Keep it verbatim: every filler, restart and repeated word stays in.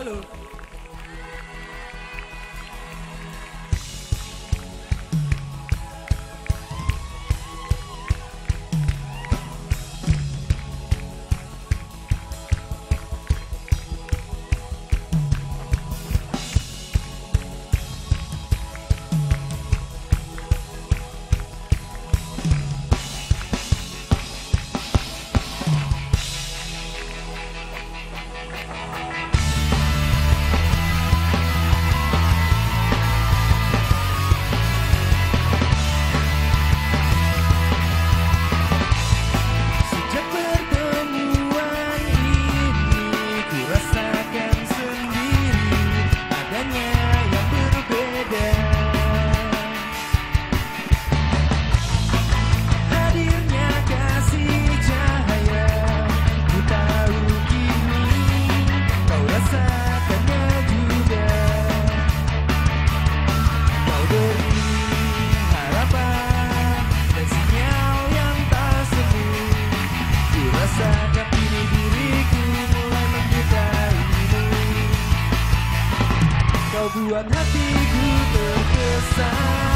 Halo. Buat hatiku terkesan.